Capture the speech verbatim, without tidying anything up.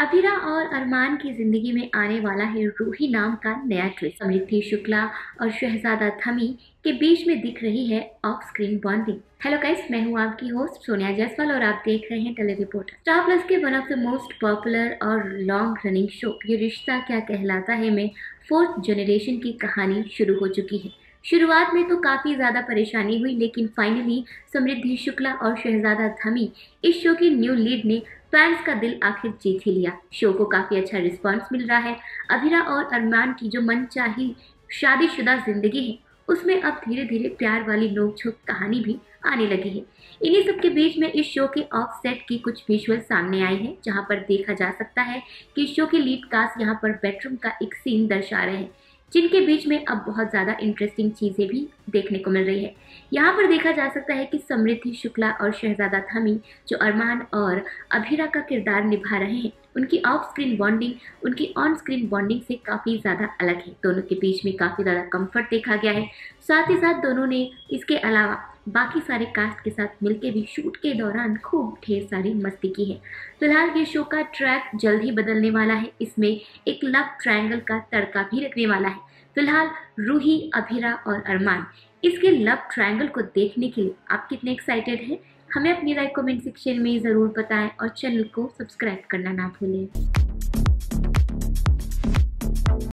अभिरा और अरमान की जिंदगी में आने वाला है रूही नाम का नया ट्विस्ट। स्मृति शुक्ला और शहजादा धामी के बीच में दिख रही है off screen bonding. Hello guys, मैं हूं आपकी होस्ट सोनिया जायसवाल और आप देख रहे हैं टेली रिपोर्टर स्टार प्लस के one of the most popular और लॉन्ग रनिंग शो ये रिश्ता क्या कहलाता है में फोर्थ जनरेशन की कहानी शुरू हो चुकी है। शुरुआत में तो काफ़ी ज़्यादा परेशानी हुई, लेकिन फाइनली स्मृति शुक्ला और शहजादा धामी इस शो की न्यू लीड ने फैंस का दिल आखिर जीत ही लिया। शो को काफ़ी अच्छा रिस्पांस मिल रहा है। अभिरा और अरमान की जो मनचाही शादीशुदा जिंदगी है उसमें अब धीरे धीरे प्यार वाली नोकझोंक कहानी भी आने लगी है। इन्हीं सब के बीच में इस शो के ऑफ सेट की कुछ विजुअल सामने आई है, जहाँ पर देखा जा सकता है कि शो की लीड कास्ट यहाँ पर बेडरूम का एक सीन दर्शा रहे हैं, जिनके बीच में अब बहुत ज़्यादा इंटरेस्टिंग चीज़ें भी देखने को मिल रही है। यहाँ पर देखा जा सकता है कि स्मृति शुक्ला और शहजादा धामी जो अरमान और अभिरा का किरदार निभा रहे हैं, उनकी ऑफ स्क्रीन बॉन्डिंग उनकी ऑन स्क्रीन बॉन्डिंग से काफ़ी ज़्यादा अलग है। दोनों के बीच में काफ़ी ज़्यादा कंफर्ट देखा गया है। साथ ही साथ दोनों ने इसके अलावा बाकी सारे कास्ट के साथ मिलकर भी शूट के दौरान खूब ढेर सारी मस्ती की है। फिलहाल ये शो का ट्रैक जल्द ही बदलने वाला है। इसमें एक लव ट्रायंगल का तड़का भी रखने वाला है। फिलहाल रूही, अभिरा और अरमान इसके लव ट्रायंगल को देखने के लिए आप कितने एक्साइटेड हैं? हमें अपनी राय कमेंट सेक्शन में ज़रूर बताएं और चैनल को सब्सक्राइब करना ना भूलें।